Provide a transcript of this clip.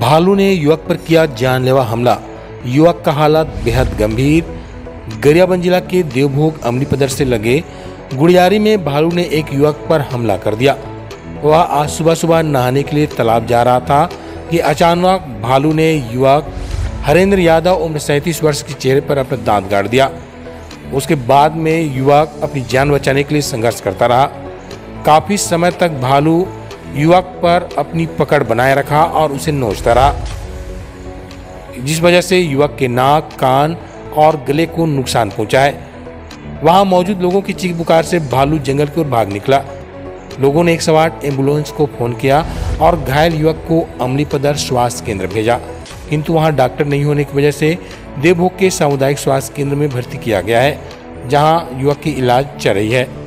भालू ने युवक पर किया जानलेवा हमला। युवक का हालत बेहद गंभीर। गरियाबंद जिला के देवभोग अमलीपदर से लगे गुड़ियारी में भालू ने एक युवक पर हमला कर दिया। वह आज सुबह सुबह नहाने के लिए तालाब जा रहा था कि अचानक भालू ने युवक हरेंद्र यादव उम्र 37 वर्ष के चेहरे पर अपना दांत गाड़ दिया। उसके बाद में युवक अपनी जान बचाने के लिए संघर्ष करता रहा। काफ़ी समय तक भालू युवक पर अपनी पकड़ बनाए रखा और उसे नोचता रहा, जिस वजह से युवक के नाक, कान और गले को नुकसान पहुंचा है। वहां मौजूद लोगों की चीख पुकार से भालू जंगल की ओर भाग निकला। लोगों ने 108 एम्बुलेंस को फ़ोन किया और घायल युवक को अमलीपदर स्वास्थ्य केंद्र भेजा, किंतु वहां डॉक्टर नहीं होने की वजह से देवभोग के सामुदायिक स्वास्थ्य केंद्र में भर्ती किया गया है, जहाँ युवक की इलाज चल रही है।